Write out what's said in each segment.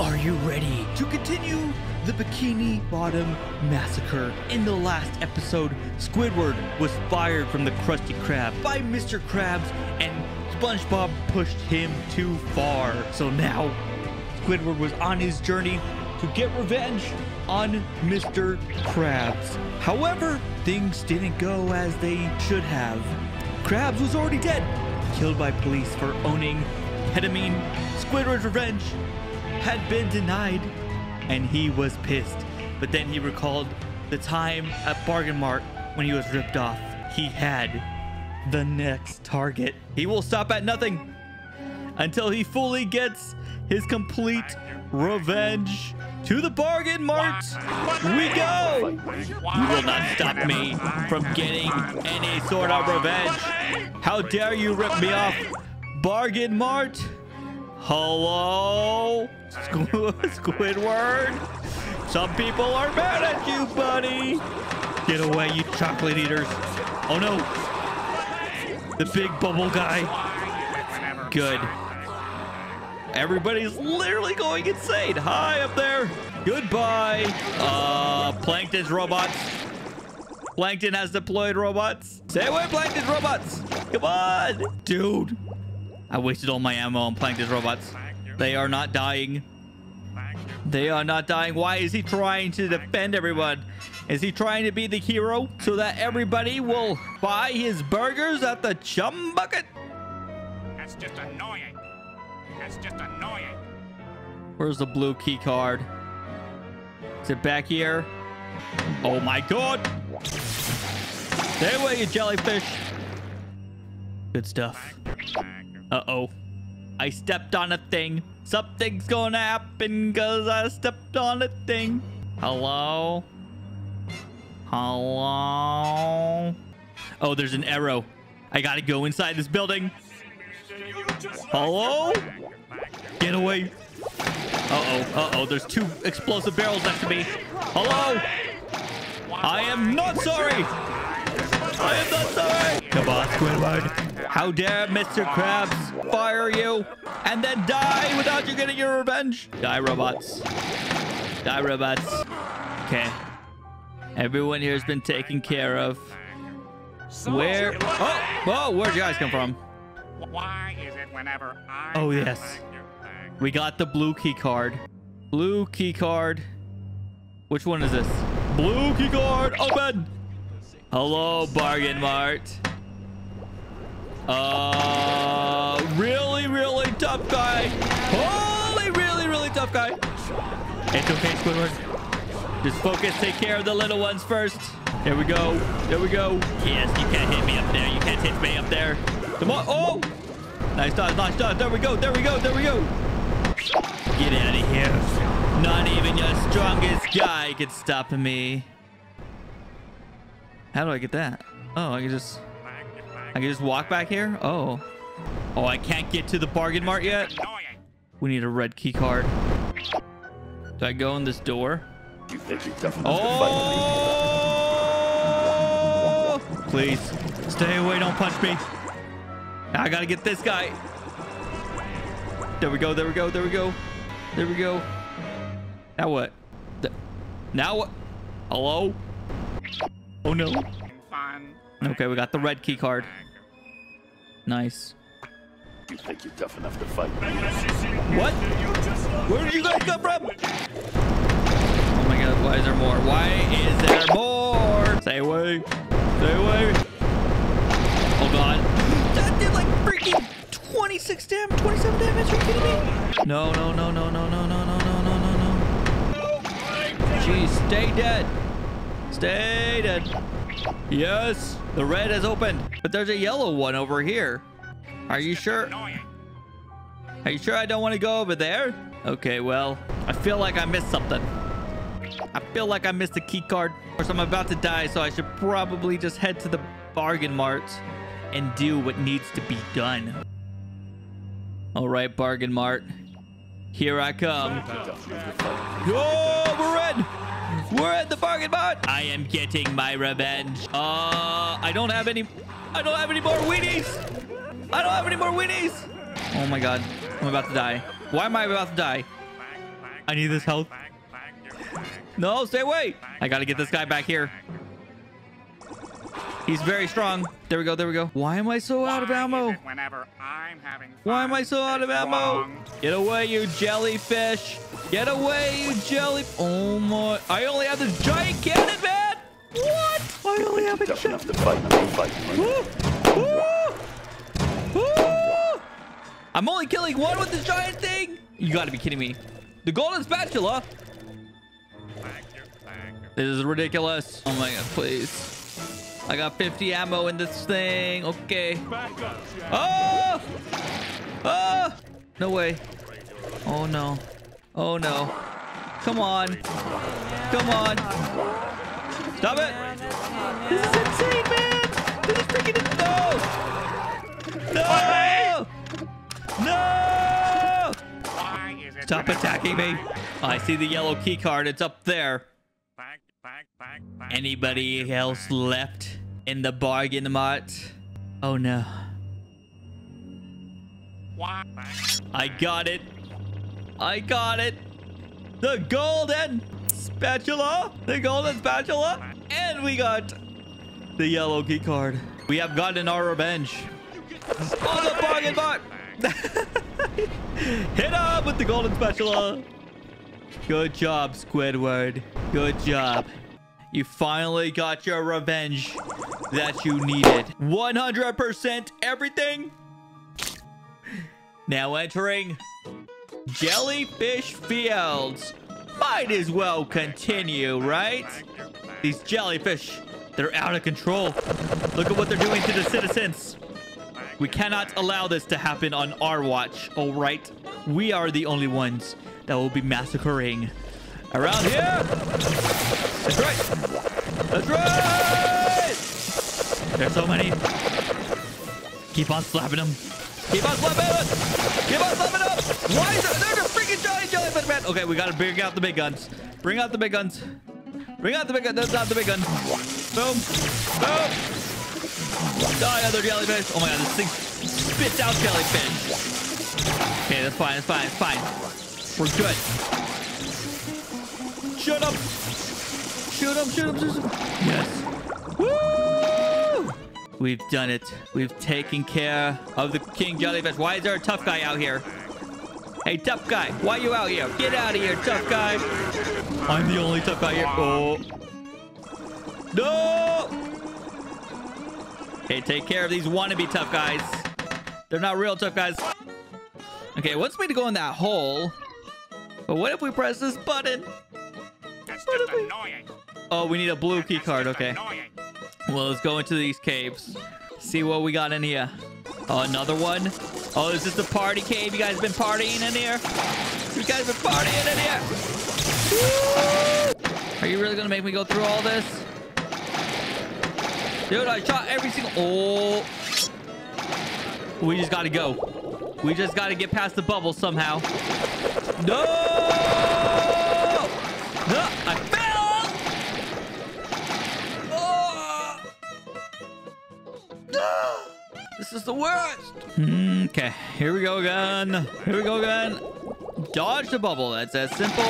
Are you ready to continue the Bikini Bottom Massacre? In the last episode, Squidward was fired from the Krusty Krab by Mr. Krabs, and SpongeBob pushed him too far. So now, Squidward was on his journey to get revenge on Mr. Krabs. However, things didn't go as they should have. Krabs was already dead, killed by police for owning phetamine. Squidward's revenge had been denied, and he was pissed. But then he recalled the time at Bargain Mart when he was ripped off. He had the next target. He will stop at nothing until he fully gets his complete revenge. To the Bargain Mart we go! You will not stop me from getting any sort of revenge. How dare you rip me off, Bargain Mart? Hello? Squidward? Some people are mad at you, buddy. Get away, you chocolate eaters. Oh no. The big bubble guy. Good. Everybody's literally going insane. Hi up there. Goodbye. Plankton's robots. Plankton has deployed robots. Stay away, Plankton's robots. Come on. Dude. I wasted all my ammo on Plankton's robots. They are not dying. They are not dying. Why is he trying to defend everyone? Is he trying to be the hero so that everybody will buy his burgers at the Chum Bucket? That's just annoying. That's just annoying. Where's the blue key card? Is it back here? Oh my god! Stay away, you jellyfish. Good stuff. Uh-oh. I stepped on a thing. Something's gonna happen because I stepped on a thing. Hello? Hello? Oh, there's an arrow. I gotta go inside this building. Hello? Get away. Uh-oh, there's two explosive barrels next to me. Hello? I am not sorry. I am not sorry. Come on, Squidward. How dare Mr. Krabs fire you and then die without you getting your revenge? Die, robots. Die, robots. Okay. Everyone here has been taken care of. Where? Oh, whoa, where'd you guys come from? Why is it whenever I... Oh, yes. We got the blue key card. Blue key card. Which one is this? Blue key card. Open. Hello, Bargain Mart. Really tough guy. Holy, really tough guy. It's okay, Squidward. Just focus. Take care of the little ones first. There we go. There we go. Yes, you can't hit me up there. You can't hit me up there. Come on. Oh! Nice dodge, nice dodge. There we go, there we go, there we go. Get out of here. Not even your strongest guy could stop me. How do I get that? Oh, I can just walk back here? Oh. Oh, I can't get to the Bargain Mart yet? We need a red key card. Do I go in this door? Oh! Please, stay away, don't punch me. I gotta get this guy. There we go, there we go, there we go. There we go. Now what? Now what? Hello? Oh no. Okay, we got the red key card. Nice. You think you're tough enough to fight? What? Where did you guys come from? Oh my god, why is there more? Why is there more? Stay away. Stay away. Oh god. That did like freaking 26 damage, 27 damage. Are you kidding me? No. Jeez, stay dead. Stay dead. Yes, the red has opened, but there's a yellow one over here. Are you sure? Are you sure I don't want to go over there? Okay, well, I feel like I missed something. I feel like I missed a key card. Of course, I'm about to die, so I should probably just head to the Bargain Mart and do what needs to be done. All right, Bargain Mart. Here I come. Oh, we're in! We're at the Bargain Mart! I am getting my revenge. I don't have any more Wheaties! I don't have any more Wheaties! Oh my god, I'm about to die. Why am I about to die? I need this health. No, stay away. I gotta get this guy back here. He's very strong. There we go. There we go. Why am I so out of ammo? Why am I so out of ammo? Get away, you jellyfish. Get away, you jelly. Oh my. I only have this giant cannon, man. What? I only have a giant cannon. I'm only killing one with this giant thing. You gotta be kidding me. The golden spatula. This is ridiculous. Oh my god, please. I got 50 ammo in this thing. Okay. Oh! Oh! No way. Oh, no. Oh, no. Come on. Come on. Stop it. This is insane, man. This is freaking insane. No! No! No! Stop attacking me. Oh, I see the yellow key card. It's up there. Anybody else left in the bargain mart? Oh no. I got it. I got it. The golden spatula. The golden spatula. And we got the yellow key card. We have gotten our revenge on the bargain mart. Hit up with the golden spatula. Good job, Squidward. Good job. You finally got your revenge that you needed. 100% everything. Now entering jellyfish fields. Might as well continue, right? These jellyfish, they're out of control. Look at what they're doing to the citizens. We cannot allow this to happen on our watch, all right? We are the only ones that will be massacring around here. That's right. That's right. There's so many. Keep on slapping them. Keep on slapping us. Keep on slapping them. Why is there? There's a freaking giant jellyfish, man. Okay, we gotta bring out the big guns. Bring out the big guns. Bring out the big guns. That's not the big gun. Boom. Boom. Die, other jellyfish. Oh my god, this thing spits out jellyfish. Okay, that's fine. It's fine. It's fine. We're good. Shoot him! Shoot him! Shoot him! Shoot him! Yes! Woo! We've done it. We've taken care of the king jellyfish. Why is there a tough guy out here? Hey, tough guy! Why you out here? Get out of here, tough guy! I'm the only tough guy here. Oh! No! Okay, take care of these wannabe tough guys. They're not real tough guys. Okay, it wants me to go in that hole. But what if we press this button? Oh, we need a blue key card. Okay. Well, let's go into these caves. See what we got in here. Oh, another one. Oh, is this the party cave? You guys been partying in here? You guys been partying in here? Woo! Are you really gonna make me go through all this? Dude, I shot every single... Oh. We just gotta go. We just gotta get past the bubble somehow. No! No, I fell! Oh. No. This is the worst. Okay, here we go again. Here we go again. Dodge the bubble. That's as simple,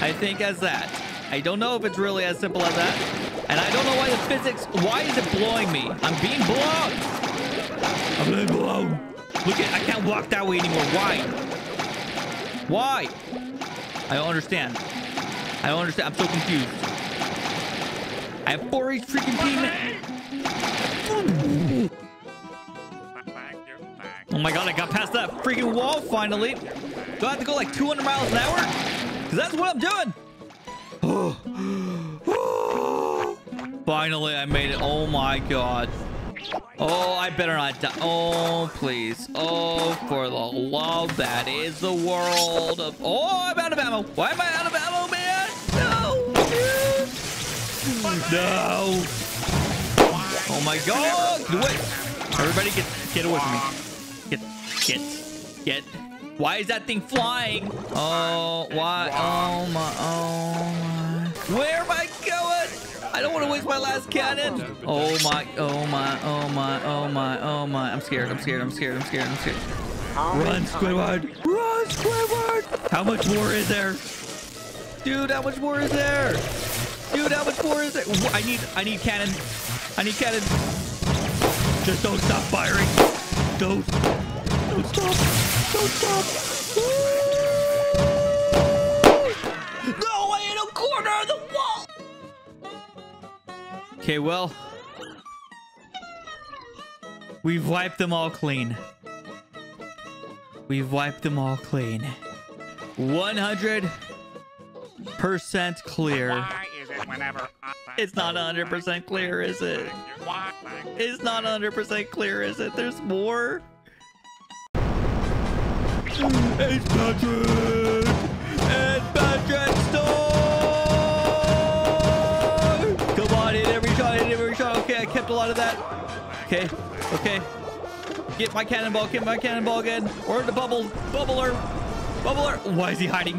I think, as that. I don't know if it's really as simple as that. And I don't know why the physics... Why is it blowing me? I'm being blown. I'm being blown. Look at... I can't walk that way anymore. Why? Why? I don't understand. I don't understand. I'm so confused. I have 4 freaking demon. Oh my god, I got past that freaking wall finally. Do I have to go like 200 miles an hour? Because that's what I'm doing. Finally, I made it. Oh my god. Oh, I better not die. Oh, please. Oh, for the love that is the world of... Oh, I'm out of ammo. Why am I out of ammo, man? No! Oh my god! Wait! Everybody get away from me. Get. Why is that thing flying? Oh, why? Oh my, oh my. Where am I going? I don't want to waste my last cannon. Oh my, oh my, oh my, oh my, oh my. I'm scared, I'm scared, I'm scared, I'm scared, I'm scared. Run, Squidward! Run, Squidward! How much more is there? Dude, how much more is there? Dude, how much more is there? I need cannon. I need cannon. Just don't stop firing. Don't stop. Don't stop. Woo! No, I hit a corner of the wall. Okay, well. We've wiped them all clean. We've wiped them all clean. 100% clear. Why is it whenever it's not 100% clear, is it? It's not 100% clear, is it? There's more. It's Patrick! It's Patrick Star! Come on, hit every shot, hit every shot. Okay, I kept a lot of that. Okay, okay. Get my cannonball again. Or the bubbler. Why is he hiding?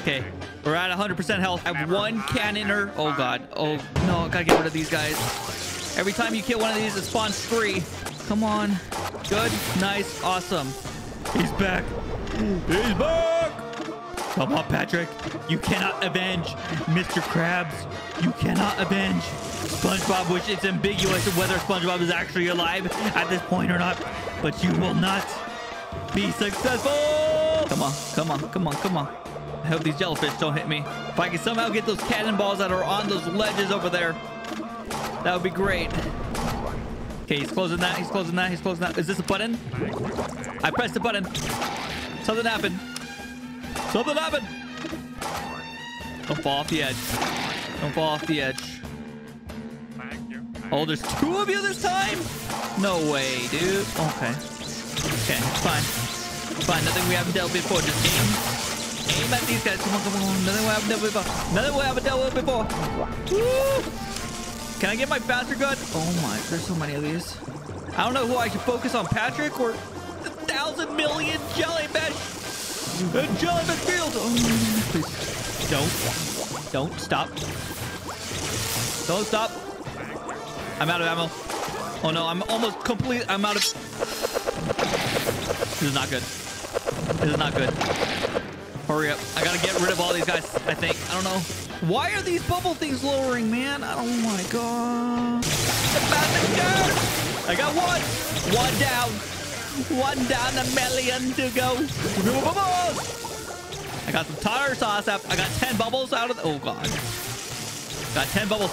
Okay, we're at 100% health. I have one cannoner. Oh god. Oh no, I gotta get rid of these guys. Every time you kill one of these, it spawns three. Come on. Good, nice, awesome. He's back. He's back. Come on, Patrick. You cannot avenge Mr. Krabs. You cannot avenge SpongeBob, which it's ambiguous whether SpongeBob is actually alive at this point or not. But you will not be successful. Come on, come on, come on, come on. I hope these jellyfish don't hit me. If I can somehow get those cannonballs that are on those ledges over there, that would be great. Okay, he's closing that, he's closing that, he's closing that. Is this a button? I pressed the button. Something happened. Something happened. Don't fall off the edge. Don't fall off the edge. Oh, there's two of you this time? No way, dude. Okay. Okay, fine. Fine, nothing we haven't dealt with before. Just aim. Aim at these guys. Come on, come on. Nothing we haven't dealt with before. Nothing we haven't dealt with before. Woo! Can I get my faster gun? Oh my, there's so many of these. I don't know who I should focus on, Patrick or 1,000,000,000 jellyfish. And jellyfish fields. Oh, please. Don't stop. Don't stop. I'm out of ammo. Oh no, I'm almost complete. I'm out of. This is not good. This is not good. Hurry up. I gotta get rid of all these guys, I think. I don't know. Why are these bubble things lowering, man? Oh my god. I got one. One down. 1 down, 1,000,000 to go. Bubbles! I got some tartar sauce up. I got 10 bubbles out of the... Oh, God. Got 10 bubbles.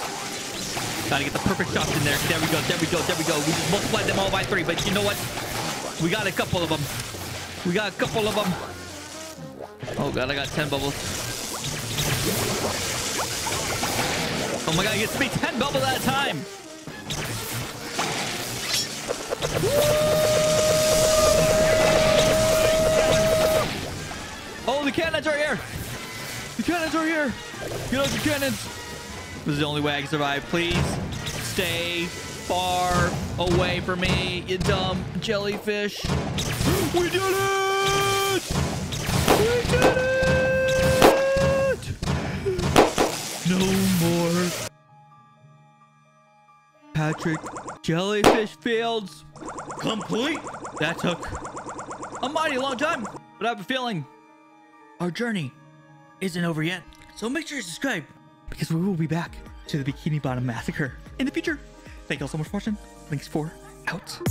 Gotta get the perfect shots in there. There we go, there we go, there we go. We just multiplied them all by 3, but you know what? We got a couple of them. We got a couple of them. Oh, God, I got 10 bubbles. Oh, my God, it gets to be 10 bubbles at a time. Woo! Oh, the cannons are here! The cannons are here! Get out the cannons! This is the only way I can survive. Please stay far away from me, you dumb jellyfish. We did it! We did it! No more Patrick jellyfish fields complete. That took a mighty long time, but I have a feeling our journey isn't over yet, so make sure you subscribe because we will be back to the Bikini Bottom Massacre in the future. Thank you all so much for watching. Links for out.